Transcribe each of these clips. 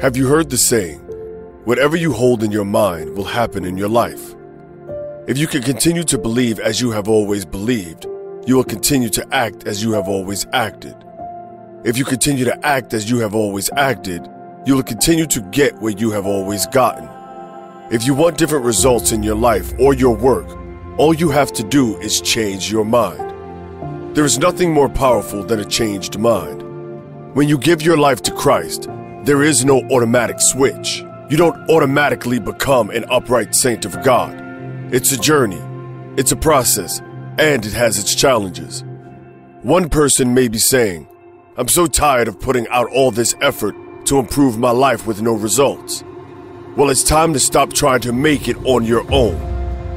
Have you heard the saying, whatever you hold in your mind will happen in your life? If you can continue to believe as you have always believed, you will continue to act as you have always acted. If you continue to act as you have always acted, you will continue to get what you have always gotten. If you want different results in your life or your work, all you have to do is change your mind. There is nothing more powerful than a changed mind. When you give your life to Christ, there is no automatic switch. You don't automatically become an upright saint of God. It's a journey, it's a process, and it has its challenges. One person may be saying, I'm so tired of putting out all this effort to improve my life with no results. Well, it's time to stop trying to make it on your own.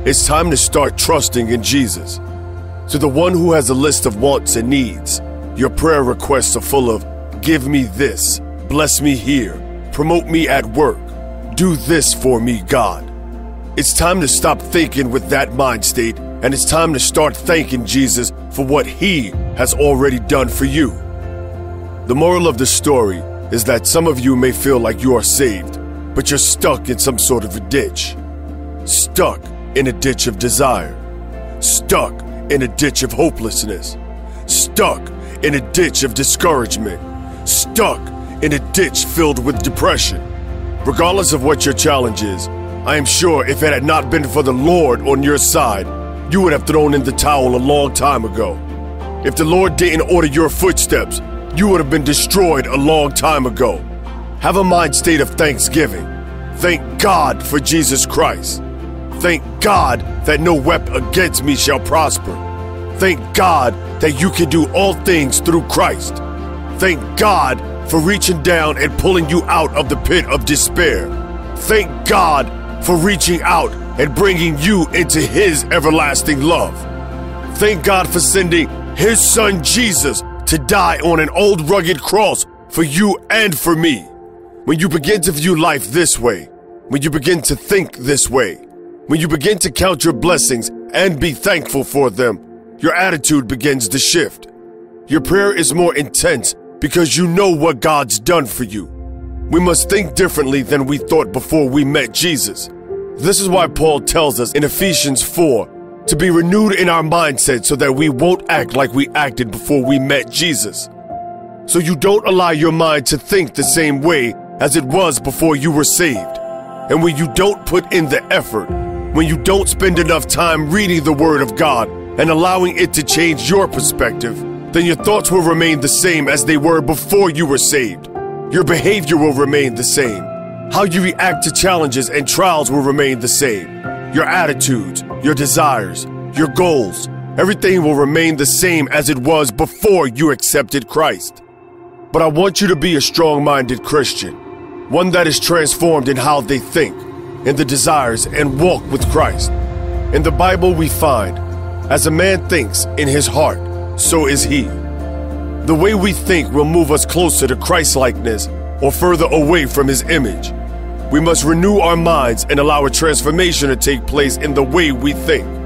It's time to start trusting in Jesus. To the one who has a list of wants and needs, your prayer requests are full of, give me this, bless me here, promote me at work, do this for me, God. It's time to stop thinking with that mind state, and it's time to start thanking Jesus for what he has already done for you. The moral of the story is that some of you may feel like you are saved, but you're stuck in some sort of a ditch. Stuck in a ditch of desire. Stuck in a ditch of hopelessness. Stuck in a ditch of discouragement. Stuck in a ditch filled with depression. Regardless of what your challenge is, I am sure if it had not been for the Lord on your side, you would have thrown in the towel a long time ago. If the Lord didn't order your footsteps, you would have been destroyed a long time ago. Have a mind state of thanksgiving. Thank God for Jesus Christ. Thank God that no weapon against me shall prosper. Thank God that you can do all things through Christ. Thank God for reaching down and pulling you out of the pit of despair. Thank God for reaching out and bringing you into his everlasting love. Thank God for sending his son Jesus to die on an old rugged cross for you and for me. When you begin to view life this way, when you begin to think this way, when you begin to count your blessings and be thankful for them, your attitude begins to shift. Your prayer is more intense because you know what God's done for you. We must think differently than we thought before we met Jesus. This is why Paul tells us in Ephesians 4 to be renewed in our mindset so that we won't act like we acted before we met Jesus. So you don't allow your mind to think the same way as it was before you were saved. And when you don't put in the effort, when you don't spend enough time reading the Word of God and allowing it to change your perspective, then your thoughts will remain the same as they were before you were saved. Your behavior will remain the same. How you react to challenges and trials will remain the same. Your attitudes, your desires, your goals, everything will remain the same as it was before you accepted Christ. But I want you to be a strong-minded Christian, one that is transformed in how they think, in the desires, and walk with Christ. In the Bible we find, as a man thinks in his heart, so is he. The way we think will move us closer to Christ-likeness or further away from his image. We must renew our minds and allow a transformation to take place in the way we think.